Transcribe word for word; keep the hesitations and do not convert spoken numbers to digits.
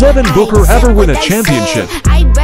Will Devin Booker ever win a championship?